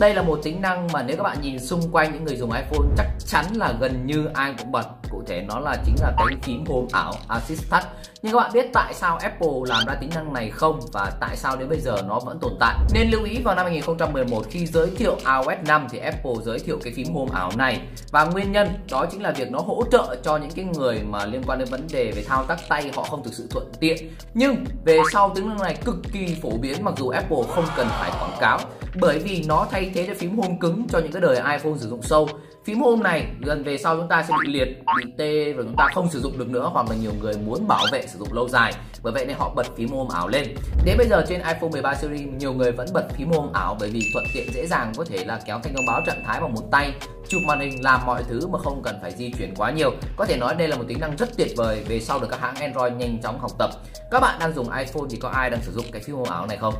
Đây là một tính năng mà nếu các bạn nhìn xung quanh những người dùng iPhone chắc chắn là gần như ai cũng bật. Cụ thể nó là chính là cái phím home ảo Assist Touch. Nhưng các bạn biết tại sao Apple làm ra tính năng này không? Và tại sao đến bây giờ nó vẫn tồn tại? Nên lưu ý vào năm 2011 khi giới thiệu iOS 5 thì Apple giới thiệu cái phím home ảo này. Và nguyên nhân đó chính là việc nó hỗ trợ cho những cái người mà liên quan đến vấn đề về thao tác tay họ không thực sự thuận tiện. Nhưng về sau tính năng này cực kỳ phổ biến mặc dù Apple không cần phải quảng cáo. Bởi vì nó thay thế cho phím home cứng cho những cái đời iPhone sử dụng sâu. Phím home này dần về sau chúng ta sẽ bị liệt, bị tê và chúng ta không sử dụng được nữa, hoặc là nhiều người muốn bảo vệ sử dụng lâu dài. Bởi vậy nên họ bật phím home ảo lên. Đến bây giờ trên iPhone 13 series nhiều người vẫn bật phím home ảo bởi vì thuận tiện dễ dàng, có thể là kéo thanh thông báo trạng thái bằng một tay, chụp màn hình, làm mọi thứ mà không cần phải di chuyển quá nhiều. Có thể nói đây là một tính năng rất tuyệt vời về sau được các hãng Android nhanh chóng học tập. Các bạn đang dùng iPhone thì có ai đang sử dụng cái phím home ảo này không?